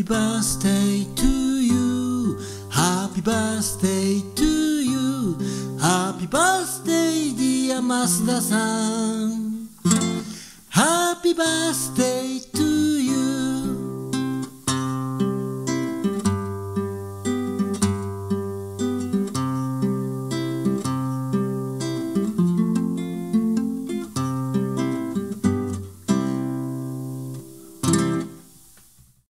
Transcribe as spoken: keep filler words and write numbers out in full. Happy birthday to you. Happy birthday to you. Happy birthday, dear Mazda-san. Happy birthday